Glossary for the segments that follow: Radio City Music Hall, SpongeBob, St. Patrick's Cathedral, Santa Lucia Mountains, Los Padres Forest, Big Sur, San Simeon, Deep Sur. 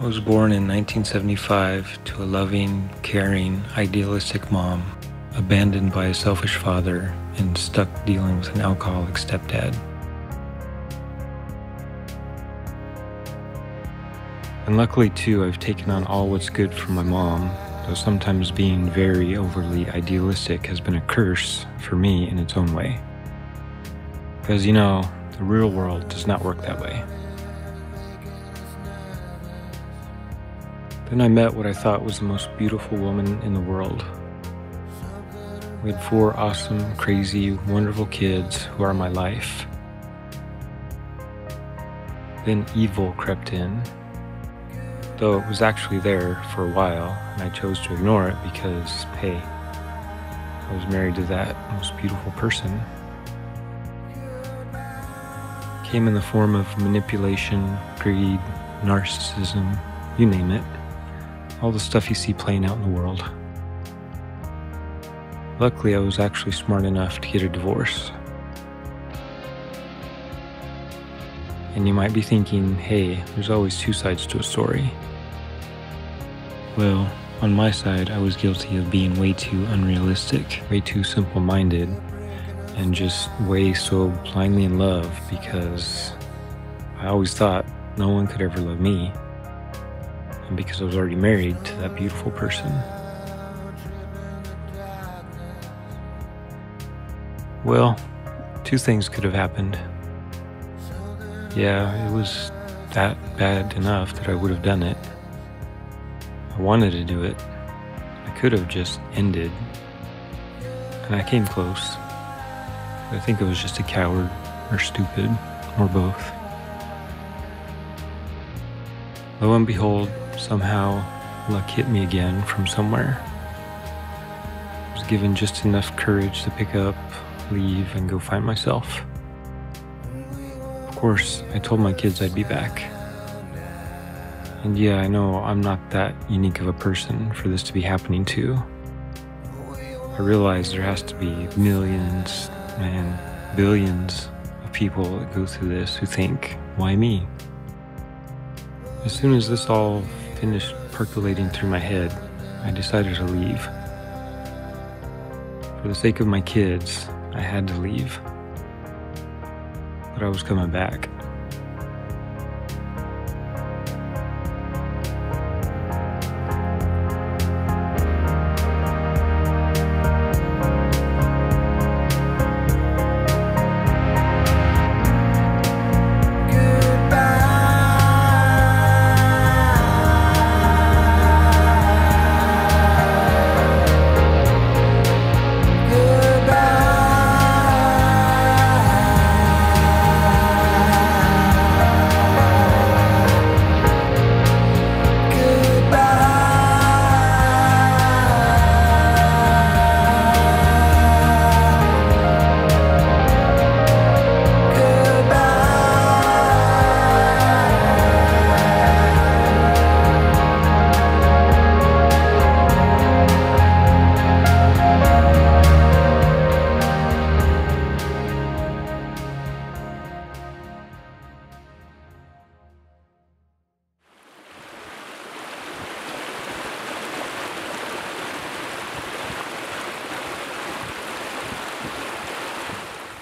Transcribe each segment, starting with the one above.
I was born in 1975 to a loving, caring, idealistic mom, abandoned by a selfish father, and stuck dealing with an alcoholic stepdad. And luckily too, I've taken on all what's good from my mom, though sometimes being very overly idealistic has been a curse for me in its own way. Because you know, the real world does not work that way. Then I met what I thought was the most beautiful woman in the world. We had four awesome, crazy, wonderful kids who are my life. Then evil crept in, though it was actually there for a while, and I chose to ignore it because, hey, I was married to that most beautiful person. It came in the form of manipulation, greed, narcissism, you name it. All the stuff you see playing out in the world. Luckily, I was actually smart enough to get a divorce. And you might be thinking, hey, there's always two sides to a story. Well, on my side, I was guilty of being way too unrealistic, way too simple-minded, and just way so blindly in love because I always thought no one could ever love me. And because I was already married to that beautiful person. Well, two things could have happened. Yeah, it was that bad enough that I would have done it. I wanted to do it. I could have just ended. And I came close. I think I was just a coward, or stupid, or both. Lo and behold, somehow luck hit me again from somewhere. I was given just enough courage to pick up, leave, and go find myself. Of course, I told my kids I'd be back. And yeah, I know I'm not that unique of a person for this to be happening to. I realize there has to be millions and billions of people that go through this who think, why me? As soon as this all finished percolating through my head, I decided to leave. For the sake of my kids, I had to leave, but I was coming back.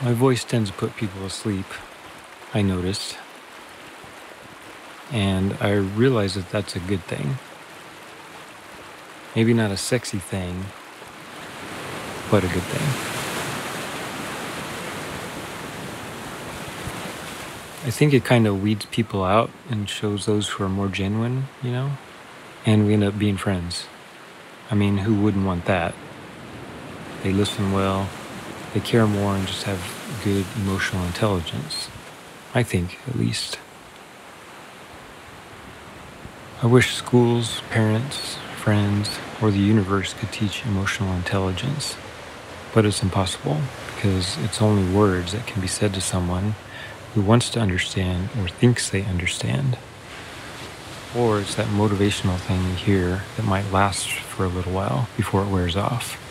My voice tends to put people asleep, I noticed, and I realize that that's a good thing. Maybe not a sexy thing, but a good thing. I think it kind of weeds people out and shows those who are more genuine, you know? And we end up being friends. I mean, who wouldn't want that? They listen well. They care more and just have good emotional intelligence. I think, at least. I wish schools, parents, friends, or the universe could teach emotional intelligence. But it's impossible, because it's only words that can be said to someone who wants to understand or thinks they understand. Or it's that motivational thing you hear that might last for a little while before it wears off.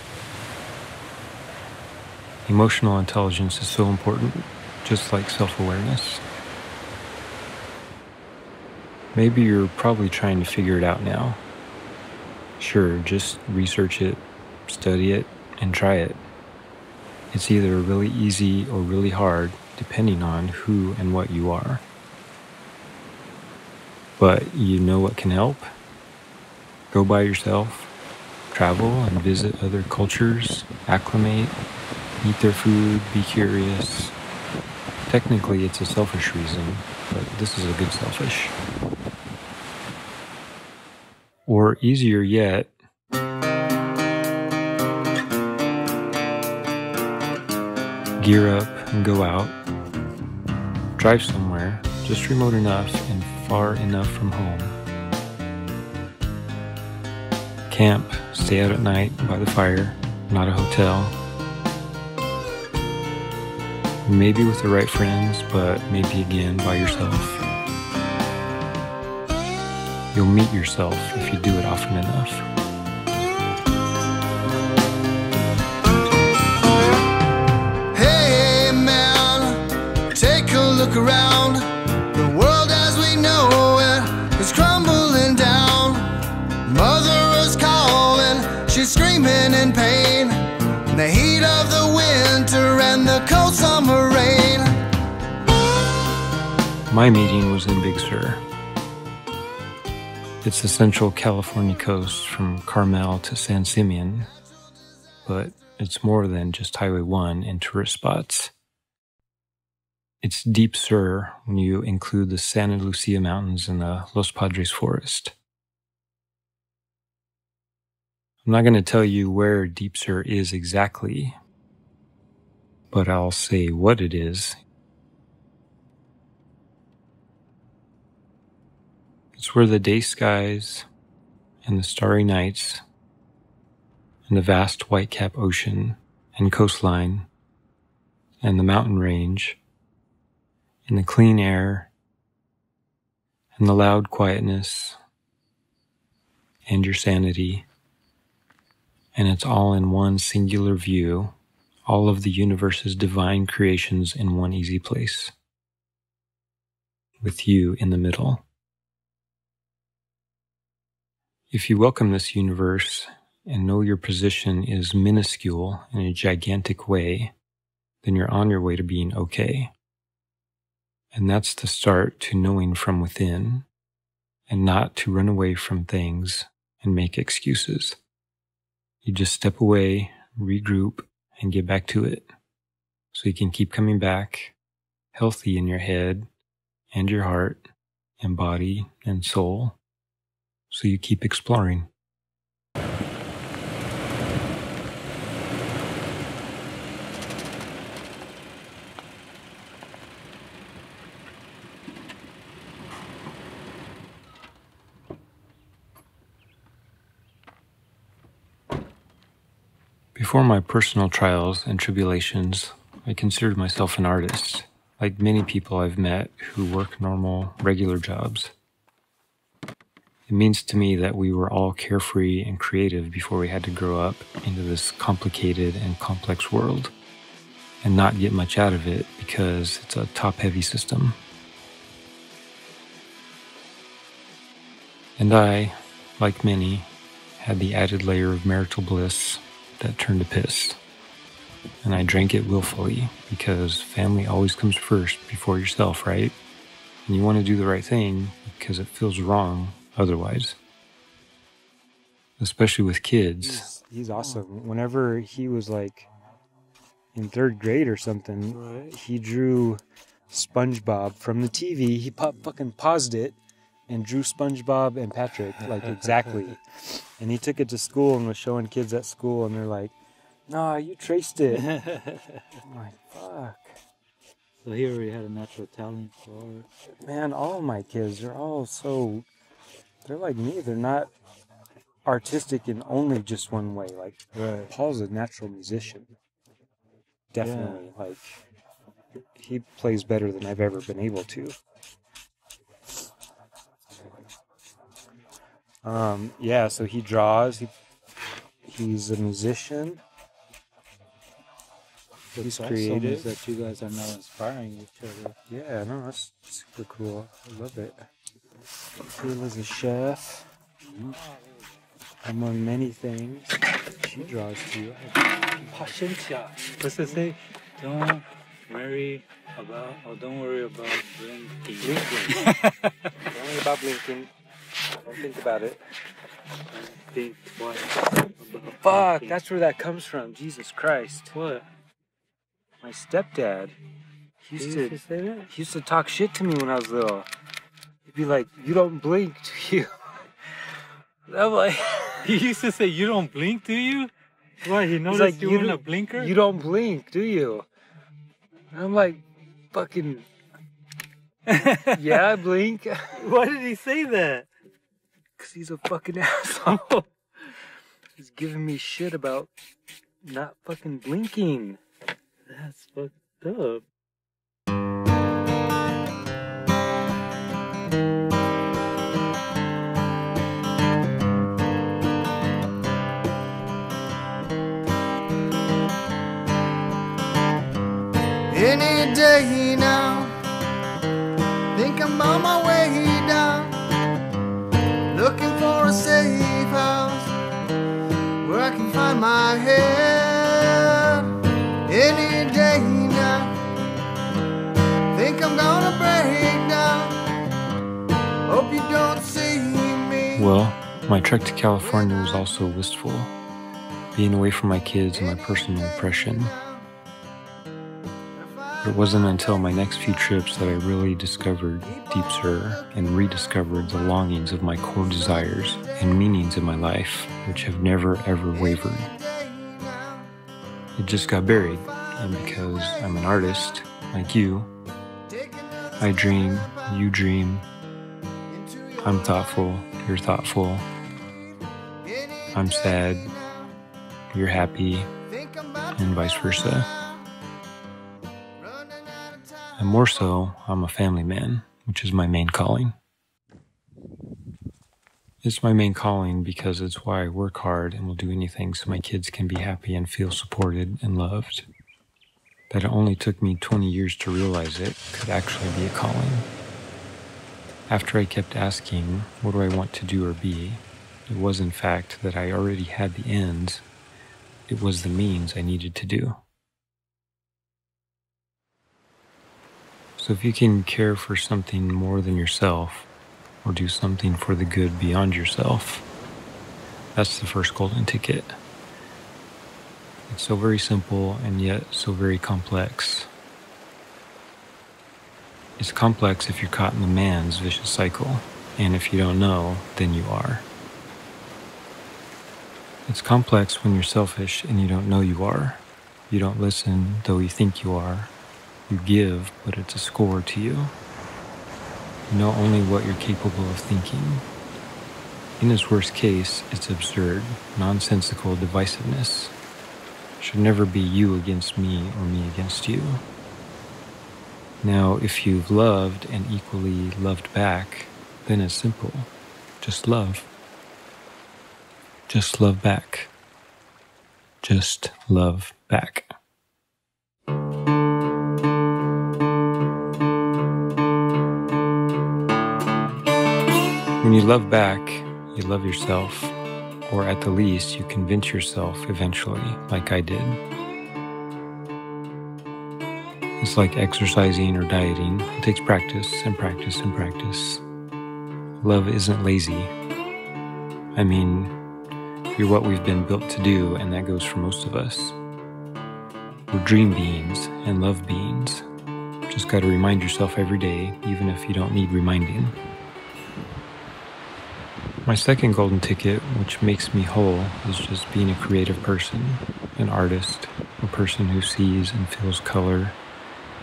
Emotional intelligence is so important, just like self-awareness. Maybe you're probably trying to figure it out now. Sure, just research it, study it, and try it. It's either really easy or really hard, depending on who and what you are. But you know what can help? Go by yourself, travel and visit other cultures, acclimate, eat their food, be curious. Technically, it's a selfish reason, but this is a good selfish. Or easier yet, gear up and go out. Drive somewhere, just remote enough and far enough from home. Camp, stay out at night by the fire, not a hotel. Maybe with the right friends, but maybe again by yourself. You'll meet yourself if you do it often enough. Hey man, take a look around. The world as we know it is crumbling down. Mother is calling, she's screaming in pain. In the heat of the winter and the cold summer rain. My meeting was in Big Sur. It's the central California coast from Carmel to San Simeon, but it's more than just Highway 1 and tourist spots. It's Deep Sur when you include the Santa Lucia Mountains and the Los Padres Forest. I'm not going to tell you where Deep Sur is exactly, but I'll say what it is. It's where the day skies and the starry nights and the vast white-capped ocean and coastline and the mountain range and the clean air and the loud quietness and your sanity, and it's all in one singular view, all of the universe's divine creations in one easy place, with you in the middle. If you welcome this universe and know your position is minuscule in a gigantic way, then you're on your way to being okay. And that's the start to knowing from within, and not to run away from things and make excuses. You just step away, regroup, and get back to it, so you can keep coming back, healthy in your head and your heart and body and soul. So you keep exploring. Before my personal trials and tribulations, I considered myself an artist, like many people I've met who work normal, regular jobs. It means to me that we were all carefree and creative before we had to grow up into this complicated and complex world and not get much out of it because it's a top-heavy system. And I, like many, had the added layer of marital bliss that turned to piss. And I drank it willfully because family always comes first before yourself, right? And you want to do the right thing because it feels wrong otherwise, especially with kids. He's awesome. Whenever he was like in third grade or something, right, he drew SpongeBob from the TV. He fucking paused it and drew SpongeBob and Patrick, like exactly. And he took it to school and was showing kids at school, and they're like, "Nah, you traced it." I'm like, fuck. So he already had a natural talent for art. Man, all my kids are all so... they're like me. They're not artistic in only just one way. Like, right. Paul's a natural musician. Definitely. Yeah. Like, he plays better than I've ever been able to. Yeah, so he draws. He's a musician. He's creative. So that you guys are now inspiring each other. Yeah, no, that's super cool. I love it. Phil is a chef, among many things. She draws too. Patientia. What's to say? Don't worry about, or don't worry about blinking. Don't worry about blinking. Don't think about it. Don't think twice about blinking. Fuck, that's where that comes from. Jesus Christ. What? My stepdad used to say that? He used to talk shit to me when I was little. He'd be like, "You don't blink, do you?" I'm like, he used to say, "You don't blink, do you?" What? He noticed like, you weren't a blinker? You don't blink, do you? And I'm like, fucking, yeah, I blink. Why did he say that? Because he's a fucking asshole. He's giving me shit about not fucking blinking. That's fucked up. Any day now, think I'm on my way down, looking for a safe house where I can find my head. Any day now, think I'm gonna break down, hope you don't see me. Well, my trek to California was also wistful, being away from my kids and my personal oppression. It wasn't until my next few trips that I really discovered Deep Sur and rediscovered the longings of my core desires and meanings in my life, which have never ever wavered. It just got buried, and because I'm an artist, like you, I dream, you dream, I'm thoughtful, you're thoughtful, I'm sad, you're happy, and vice versa. And more so, I'm a family man, which is my main calling. It's my main calling because it's why I work hard and will do anything so my kids can be happy and feel supported and loved. That it only took me 20 years to realize it could actually be a calling. After I kept asking, what do I want to do or be? It was in fact that I already had the ends. It was the means I needed to do. So if you can care for something more than yourself, or do something for the good beyond yourself, that's the first golden ticket. It's so very simple and yet so very complex. It's complex if you're caught in the man's vicious cycle, and if you don't know, then you are. It's complex when you're selfish and you don't know you are. You don't listen, though you think you are. You give, but it's a score to you. You know only what you're capable of thinking. In its worst case, it's absurd, nonsensical divisiveness. It should never be you against me or me against you. Now, if you've loved and equally loved back, then it's simple. Just love. Just love back. Just love back. When you love back, you love yourself, or at the least, you convince yourself eventually, like I did. It's like exercising or dieting. It takes practice and practice and practice. Love isn't lazy. I mean, you're what we've been built to do, and that goes for most of us. We're dream beings and love beings. Just gotta remind yourself every day, even if you don't need reminding. My second golden ticket, which makes me whole, is just being a creative person, an artist, a person who sees and feels color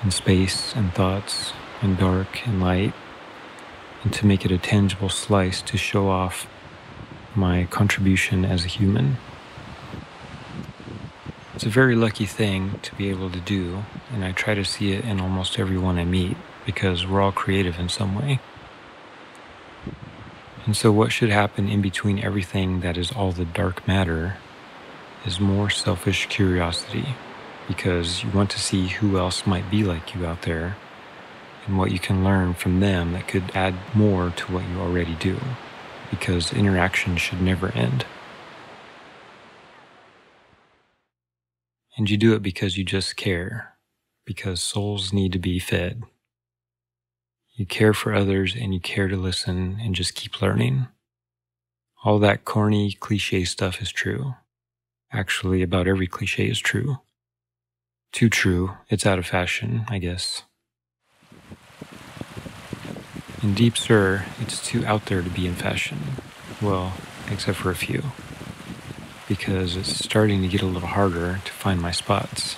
and space and thoughts and dark and light, and to make it a tangible slice to show off my contribution as a human. It's a very lucky thing to be able to do, and I try to see it in almost everyone I meet, because we're all creative in some way. And so what should happen in between everything that is all the dark matter is more selfish curiosity, because you want to see who else might be like you out there and what you can learn from them that could add more to what you already do, because interaction should never end. And you do it because you just care, because souls need to be fed. You care for others and you care to listen and just keep learning. All that corny, cliche stuff is true. Actually, about every cliche is true. Too true, it's out of fashion, I guess. In Deep Sur, it's too out there to be in fashion. Well, except for a few. Because it's starting to get a little harder to find my spots.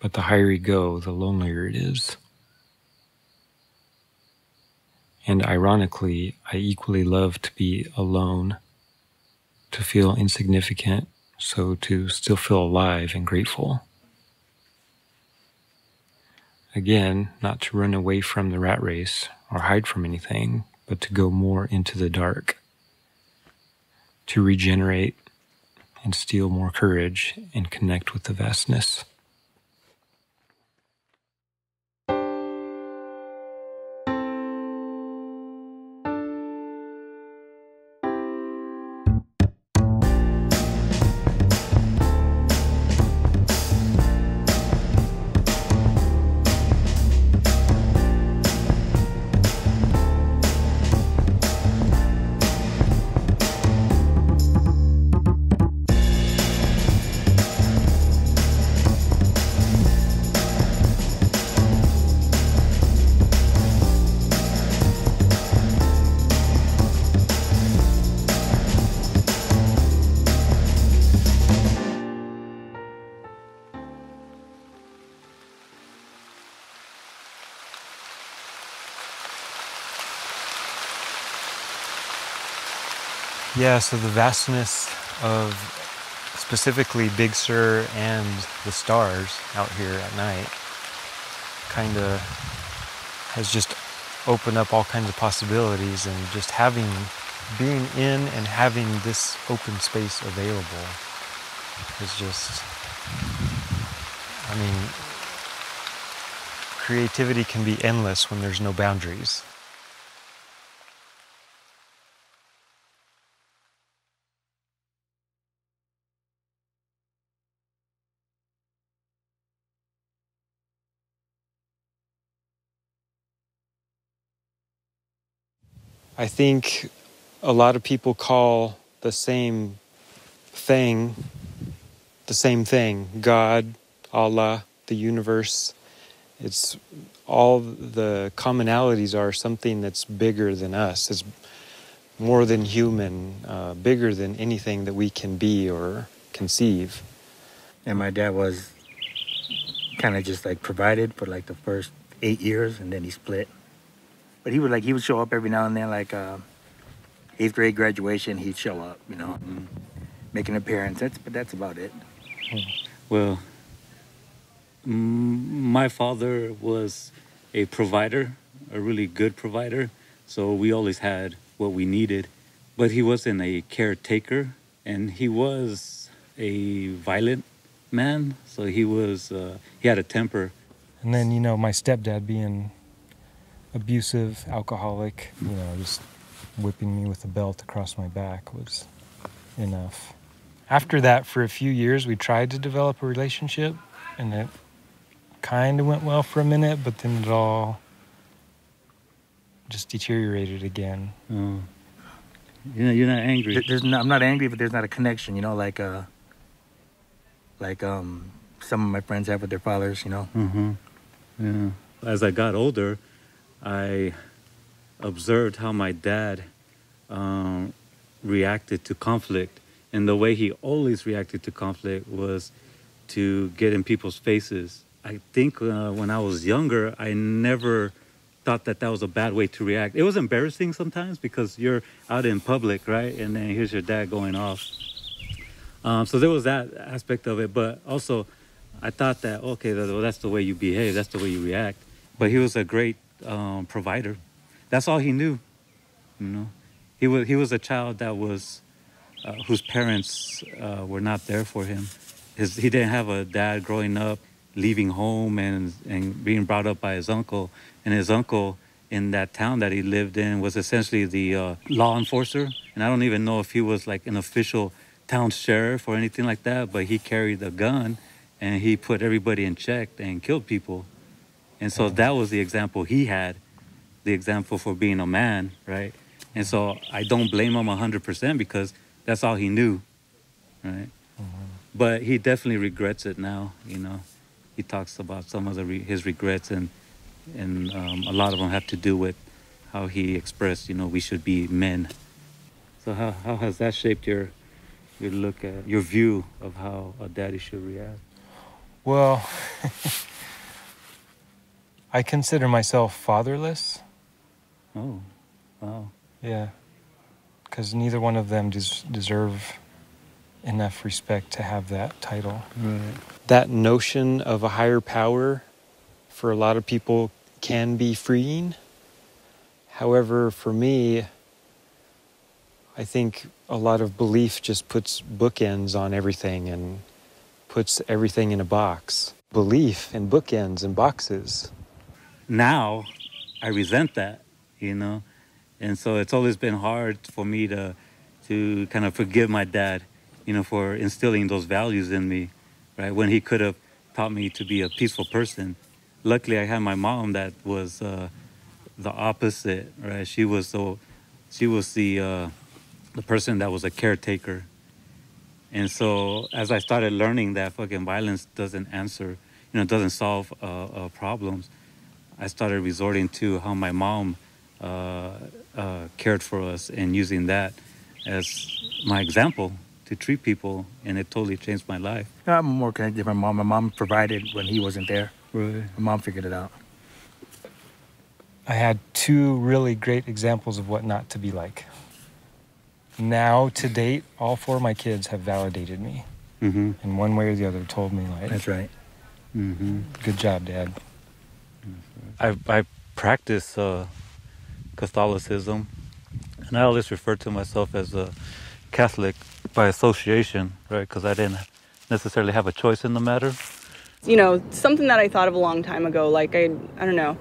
But the higher you go, the lonelier it is. And ironically, I equally love to be alone, to feel insignificant, so to still feel alive and grateful. Again, not to run away from the rat race or hide from anything, but to go more into the dark, to regenerate and steal more courage and connect with the vastness. Yeah, so the vastness of specifically Big Sur and the stars out here at night kind of has just opened up all kinds of possibilities, and just being in and having this open space available is just, I mean, creativity can be endless when there's no boundaries. I think a lot of people call the same thing, God, Allah, the universe. It's all the commonalities are something that's bigger than us. It's more than human, bigger than anything that we can be or conceive. And my dad was kind of just like provided for like the first 8 years, and then he split. But he would show up every now and then, like 8th grade graduation, he'd show up, you know, and make an appearance. But that's about it. Well, my father was a provider, a really good provider. So we always had what we needed. But he wasn't a caretaker, and he was a violent man. So he had a temper. And then, you know, my stepdad being abusive, alcoholic, you know, just whipping me with a belt across my back was enough. After that, for a few years, we tried to develop a relationship, and it kind of went well for a minute, but then it all just deteriorated again. Oh. Yeah, you're not angry. I'm not angry, but there's not a connection, you know, like some of my friends have with their fathers, you know. Mm-hmm. Yeah. As I got older, I observed how my dad reacted to conflict, and the way he always reacted to conflict was to get in people's faces. I think when I was younger, I never thought that was a bad way to react. It was embarrassing sometimes because you're out in public, right? And then here's your dad going off. So there was that aspect of it, but also I thought that, okay, well, that's the way you behave, that's the way you react. But he was a great provider. That's all he knew, you know. He was a child that was whose parents were not there for him. He didn't have a dad growing up leaving home and being brought up by his uncle. And his uncle in that town that he lived in was essentially the law enforcer. And I don't even know if he was like an official town sheriff or anything like that, but he carried a gun and he put everybody in check and killed people. And so that was the example he had, the example for being a man, right? And so I don't blame him 100% because that's all he knew, right? But he definitely regrets it now, you know. He talks about some of the his regrets, and a lot of them have to do with how he expressed, you know, we should be men. So how has that shaped your look at, your view of how a daddy should react? Well, I consider myself fatherless. Oh, wow. Yeah, because neither one of them deserve enough respect to have that title. Right. That notion of a higher power for a lot of people can be freeing. However, for me, I think a lot of belief just puts bookends on everything and puts everything in a box. Belief and bookends and boxes. Now, I resent that, you know? And so it's always been hard for me to kind of forgive my dad, you know, for instilling those values in me, right? When he could have taught me to be a peaceful person. Luckily, I had my mom that was the opposite, right? She was the person that was a caretaker. And so as I started learning that fucking violence doesn't answer, you know, doesn't solve problems, I started resorting to how my mom cared for us and using that as my example to treat people, and it totally changed my life. I'm more connected to my mom. My mom provided when he wasn't there. Really? My mom figured it out. I had two really great examples of what not to be like. Now, to date, all four of my kids have validated me in one way or the other, told me, like, that's right. Good job, Dad. I practice Catholicism, and I always refer to myself as a Catholic by association, right? Because I didn't necessarily have a choice in the matter. You know, something that I thought of a long time ago, like, I don't know,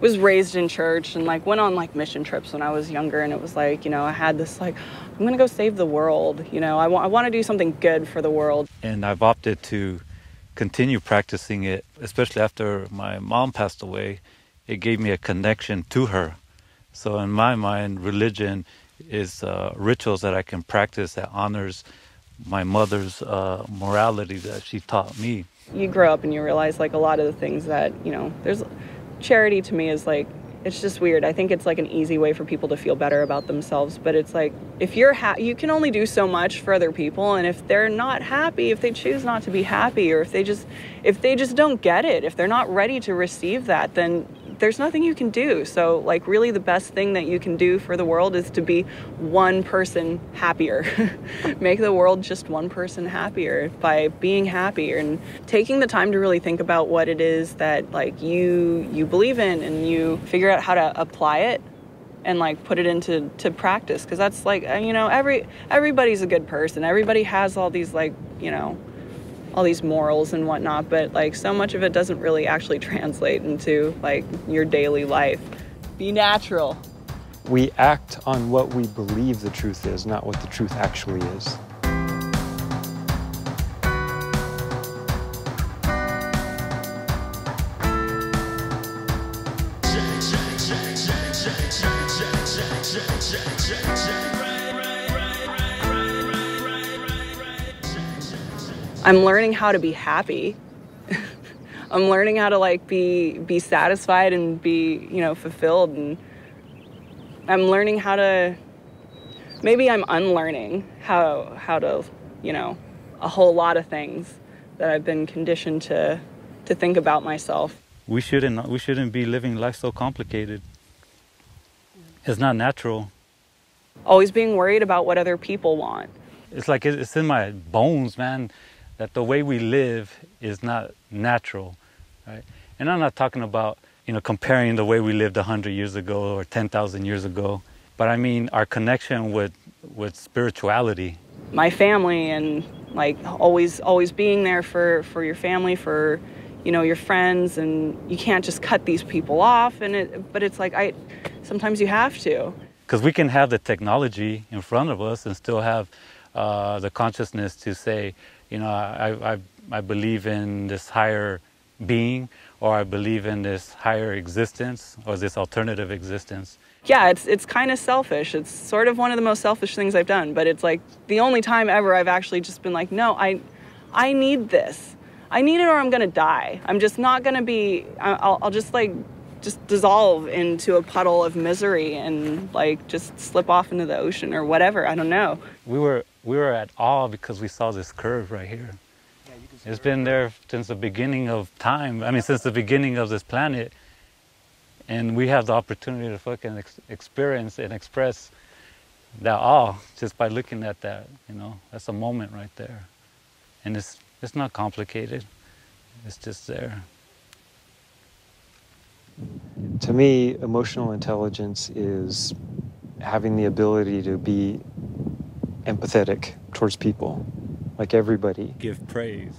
was raised in church and like went on like mission trips when I was younger, and it was like, you know, I had this like, I'm gonna go save the world, you know, I want to do something good for the world. And I've opted to continue practicing it, especially after my mom passed away. It gave me a connection to her. So in my mind, religion is rituals that I can practice that honors my mother's morality that she taught me. You grow up and you realize like a lot of the things that, you know, there's charity to me is like, it's just weird. I think it's like an easy way for people to feel better about themselves, but it's like, if you're you can only do so much for other people, and if they're not happy, if they choose not to be happy, or if they just don't get it, if they're not ready to receive that, then there's nothing you can do. So like really the best thing that you can do for the world is to be one person happier. Make the world just one person happier by being happier and taking the time to really think about what it is that like you believe in, and you figure out how to apply it and like put it into practice. Because that's like, you know, everybody's a good person. Everybody has all these like, you know, all these morals and whatnot, but like so much of it doesn't really actually translate into like your daily life. Be natural. We act on what we believe the truth is, not what the truth actually is. I'm learning how to be happy. I'm learning how to like be satisfied and be, you know, fulfilled, and I'm learning how to, maybe I'm unlearning how to, you know, a whole lot of things that I've been conditioned to think about myself. We shouldn't be living life so complicated. It's not natural. Always being worried about what other people want. It's like it's in my bones, man, that the way we live is not natural, right? And I'm not talking about, you know, comparing the way we lived 100 years ago or 10,000 years ago, but I mean our connection with spirituality. My family and like always being there for your family, for you know, your friends, and you can't just cut these people off. And it's like, sometimes you have to. Because we can have the technology in front of us and still have the consciousness to say, you know, I believe in this higher being, or I believe in this higher existence, or this alternative existence. Yeah, it's kind of selfish. It's sort of one of the most selfish things I've done, but it's like the only time ever I've actually just been like, no, I need this. I need it or I'm gonna die. I'm just not gonna be, I'll just like, just dissolve into a puddle of misery and like just slip off into the ocean or whatever. I don't know. We were at awe because we saw this curve right here. Yeah, you can see it's been there since the beginning of time. I mean, since the beginning of this planet. And we have the opportunity to fucking experience and express that awe just by looking at that. You know, that's a moment right there. And it's not complicated. It's just there. To me, emotional intelligence is having the ability to be empathetic towards people, like everybody. Give praise.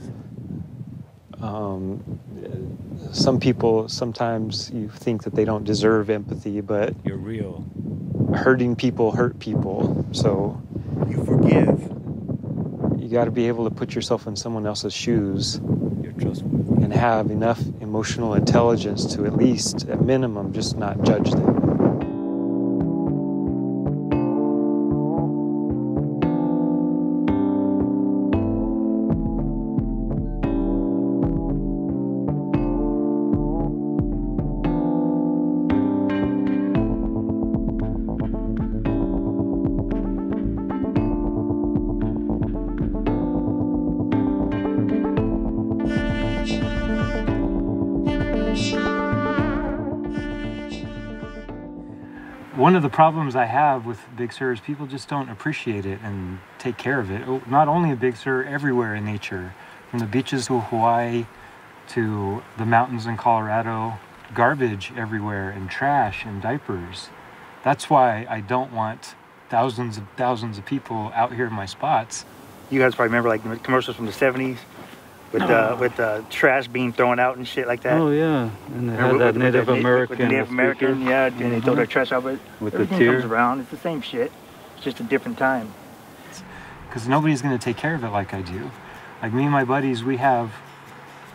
Some people, sometimes you think that they don't deserve empathy, but... You're real. Hurting people hurt people, so... You forgive. You got to be able to put yourself in someone else's shoes. You're trustworthy. And have enough emotional intelligence to at least, at minimum, just not judge them. One of the problems I have with Big Sur is people just don't appreciate it and take care of it. Not only in Big Sur, everywhere in nature. From the beaches of Hawaii to the mountains in Colorado. Garbage everywhere and trash and diapers. That's why I don't want thousands of people out here in my spots. You guys probably remember like the commercials from the 70s with trash being thrown out and shit like that. Oh yeah, and they had that Native American. With Native American, yeah, and they throw their trash out, but everything comes around. It's the same shit, it's just a different time. Because nobody's going to take care of it like I do. Like me and my buddies, we have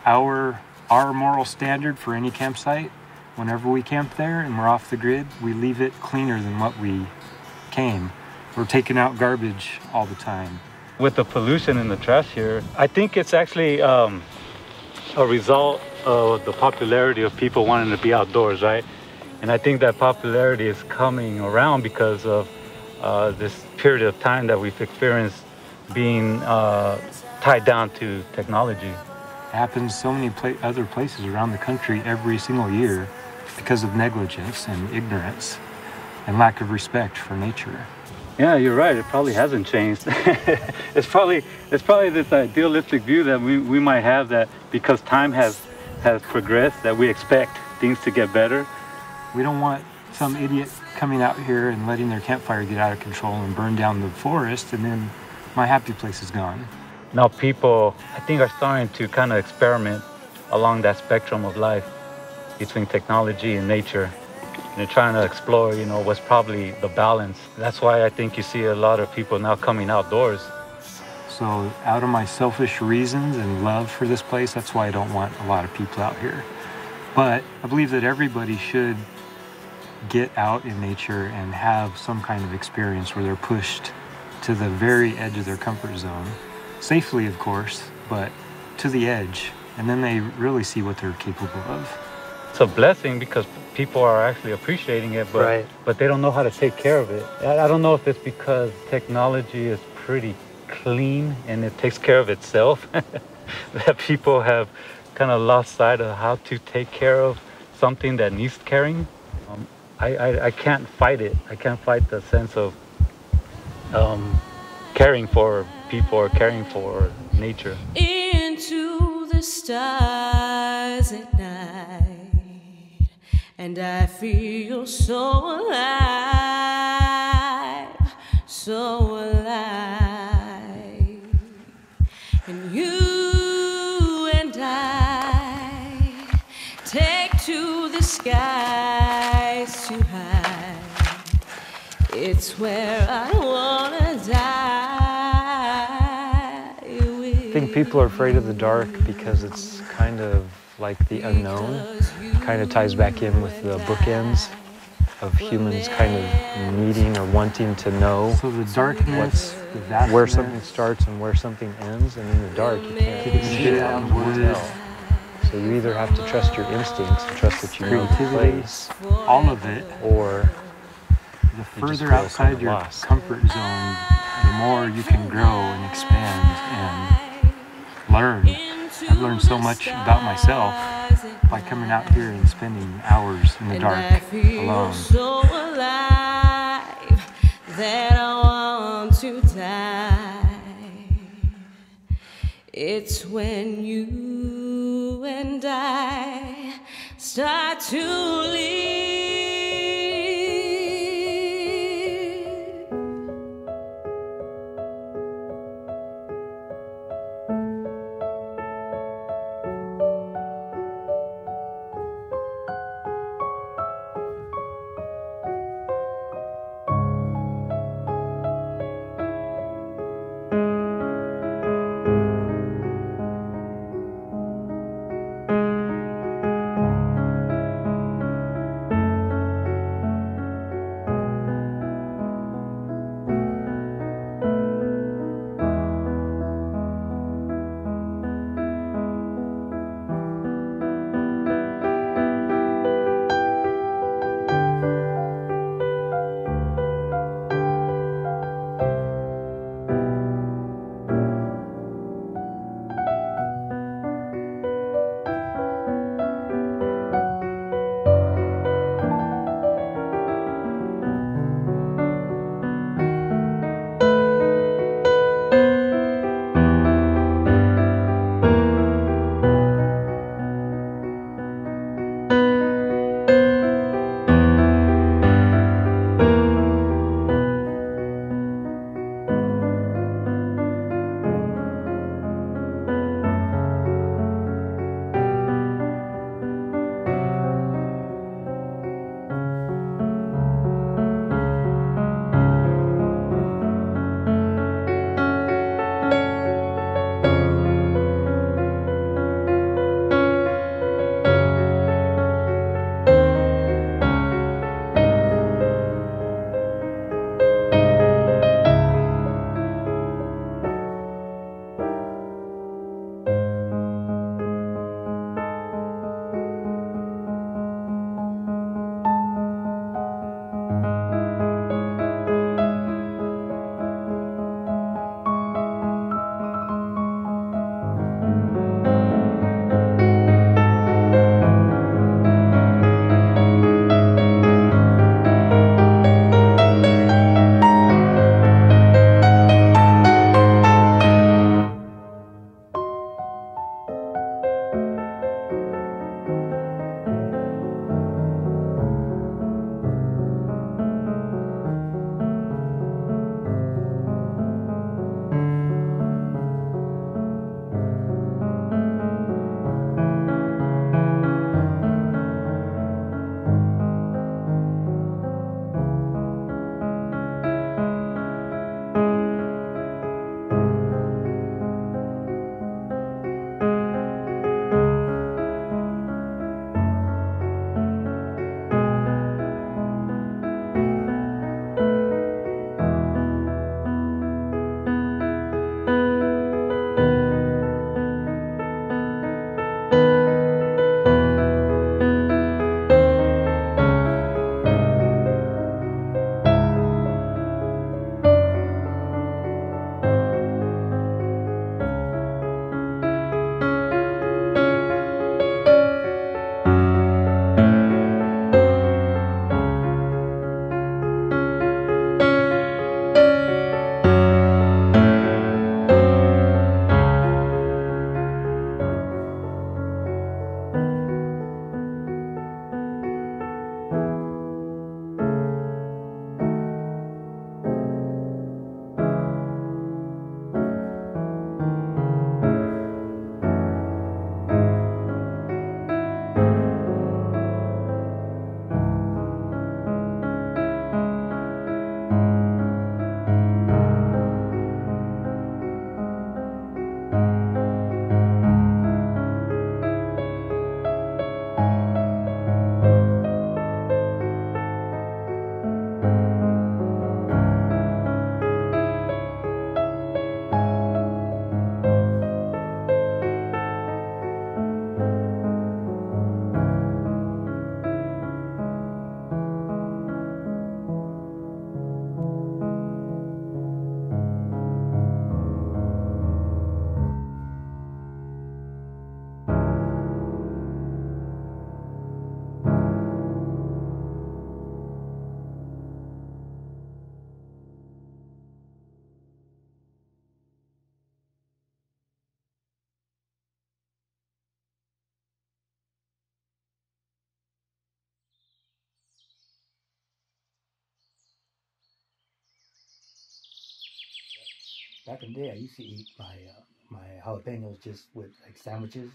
our moral standard for any campsite. Whenever we camp there and we're off the grid, we leave it cleaner than what we came. We're taking out garbage all the time. With the pollution and the trash here, I think it's actually a result of the popularity of people wanting to be outdoors, right? And I think that popularity is coming around because of this period of time that we've experienced being tied down to technology. It happens so many other places around the country every single year because of negligence and ignorance and lack of respect for nature. Yeah, you're right. It probably hasn't changed. it's probably this idealistic view that we might have that because time has progressed, that we expect things to get better. We don't want some idiot coming out here and letting their campfire get out of control and burn down the forest, and then my happy place is gone. Now people, I think, are starting to kind of experiment along that spectrum of life between technology and nature. They're trying to explore, you know, what's probably the balance. That's why I think you see a lot of people now coming outdoors. So out of my selfish reasons and love for this place, that's why I don't want a lot of people out here. But I believe that everybody should get out in nature and have some kind of experience where they're pushed to the very edge of their comfort zone. Safely, of course, but to the edge. And then they really see what they're capable of. It's a blessing because people are actually appreciating it, but right. But they don't know how to take care of it. I don't know if it's because technology is pretty clean and it takes care of itself, that people have kind of lost sight of how to take care of something that needs caring. I can't fight it. I can't fight the sense of caring for people or caring for nature. Into the stars at night. And I feel so alive, so alive. And you and I skies too high. It's where I wanna die. I think people are afraid of the dark because it's kind of like the unknown. It kind of ties back in with the bookends of humans kind of needing or wanting to know. So the darkness, where something starts and where something ends, and in the dark you can't see out and tell. So you either have to trust your instincts and trust that you know the place, all of it, or the further outside your comfort zone, the more you can grow and expand and learn. I've learned so much about myself by coming out here and spending hours in the dark alone. So alive that I want to die. It's when you and I start to leave. Back in the day, I used to eat my jalapenos just with like sandwiches.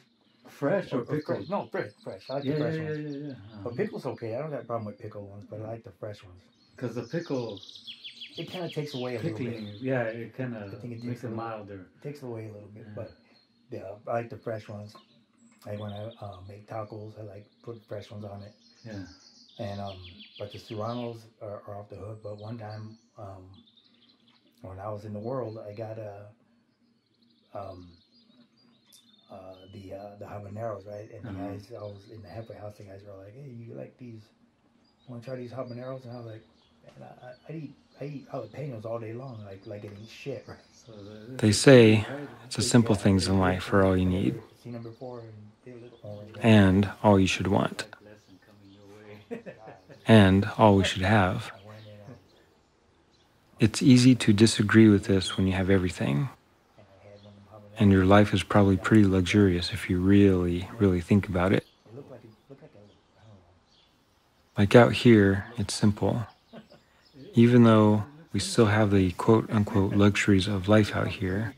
Fresh or pickles? No, fresh. I like the fresh ones. Yeah. But pickles, okay. I don't have a problem with pickle ones, but I like the fresh ones. Because the pickle, it kind of takes away a little bit. Yeah, it kind of makes it milder. It takes away a little bit, but yeah, I like the fresh ones. Like when I make tacos, I like put fresh ones on it. Yeah. And but the serranos are off the hook. But one time, when I was in the world, I got the habaneros, right? And the guys, I was in the halfway house. The guys were like, "Hey, you like these? Want to try these habaneros?" And I was like, "Man, I eat jalapenos all day long, like it ain't shit." Right. So they say it's the simple things in life are all you need, and all you should want, and all we should have. It's easy to disagree with this when you have everything, and your life is probably pretty luxurious if you really, really think about it. Like out here, it's simple. Even though we still have the quote-unquote luxuries of life out here,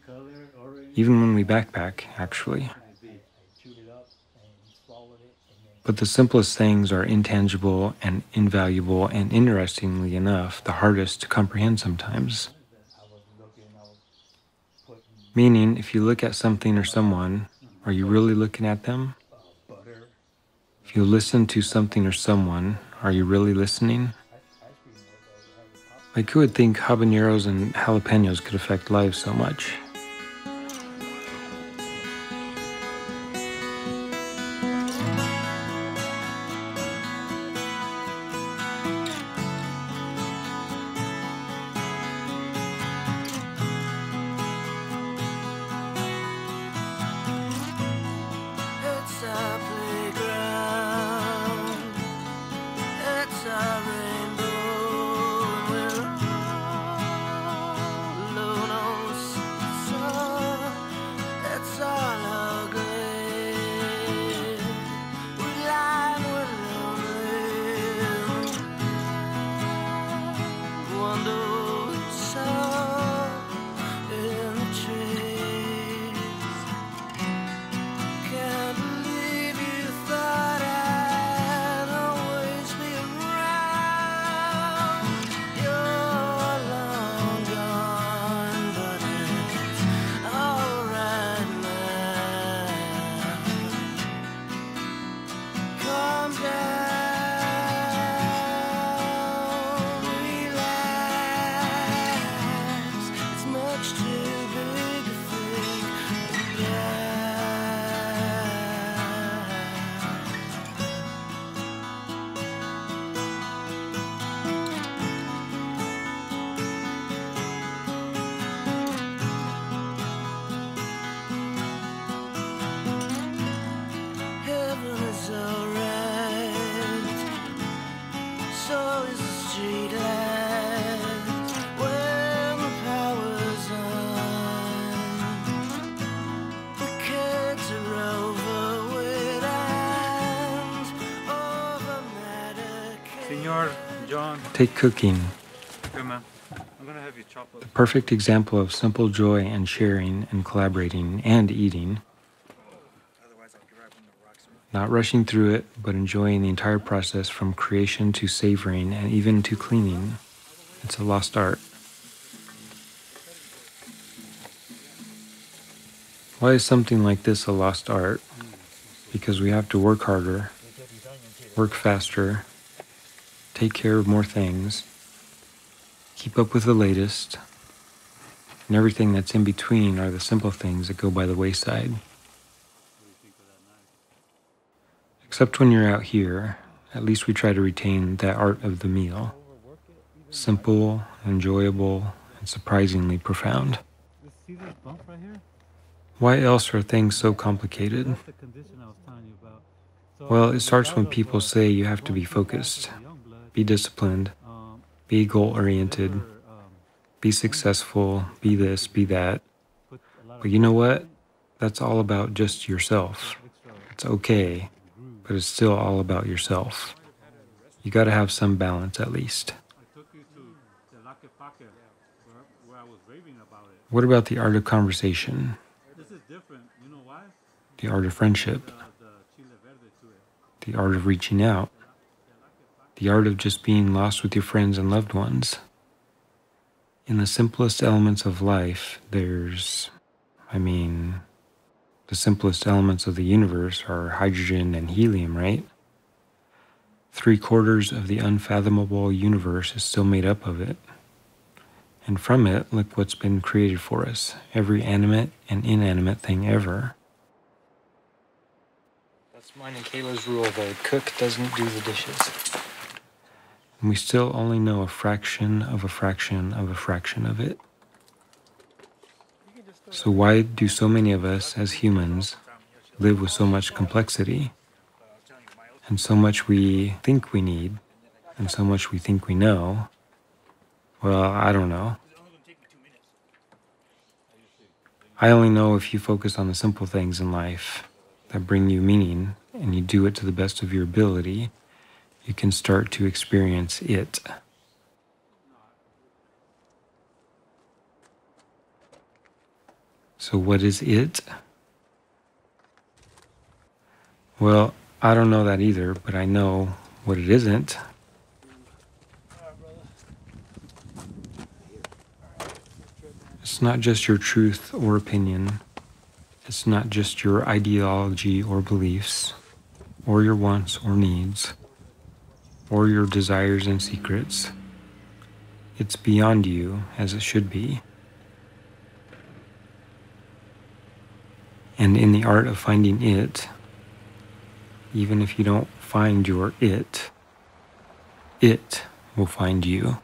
even when we backpack, actually. But the simplest things are intangible and invaluable, and interestingly enough, the hardest to comprehend sometimes. Meaning, if you look at something or someone, are you really looking at them? If you listen to something or someone, are you really listening? Like, who would think habaneros and jalapenos could affect lives so much? Take cooking, the perfect example of simple joy and sharing and collaborating and eating, not rushing through it, but enjoying the entire process from creation to savoring and even to cleaning. It's a lost art. Why is something like this a lost art? Because we have to work harder, work faster, take care of more things, keep up with the latest, and everything that's in between are the simple things that go by the wayside. Except when you're out here, at least we try to retain that art of the meal. Simple, enjoyable, and surprisingly profound. Why else are things so complicated? Well, it starts when people say you have to be focused. Be disciplined, be goal-oriented, be successful, be this, be that. But you know what? That's all about just yourself. It's okay, but it's still all about yourself. You gotta have some balance at least. I took you to the Lucky Pocket where I was raving about it. What about the art of conversation? This is different. You know why? The art of friendship. The art of reaching out. The art of just being lost with your friends and loved ones. In the simplest elements of life, the simplest elements of the universe are hydrogen and helium, right? 3/4 of the unfathomable universe is still made up of it. And from it, look what's been created for us, every animate and inanimate thing ever. That's mine and Kayla's rule, the cook doesn't do the dishes. And we still only know a fraction of a fraction of a fraction of it. So why do so many of us as humans live with so much complexity and so much we think we need and so much we think we know? Well, I don't know. I only know if you focus on the simple things in life that bring you meaning and you do it to the best of your ability, you can start to experience it. So what is it? Well, I don't know that either, but I know what it isn't. It's not just your truth or opinion. It's not just your ideology or beliefs, or your wants or needs, or your desires and secrets. It's beyond you, as it should be. And in the art of finding it, even if you don't find your it will find you.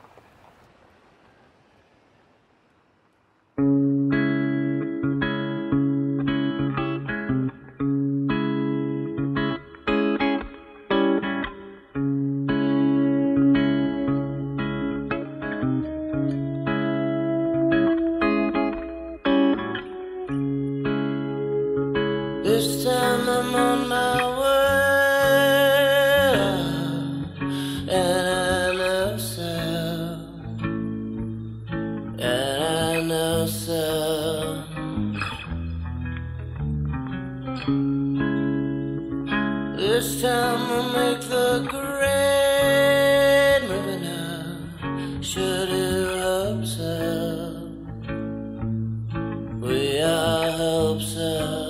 This time I'm on my way out, and I know so. This time I'll make the grade, moving out, should you hope so? We all hope so.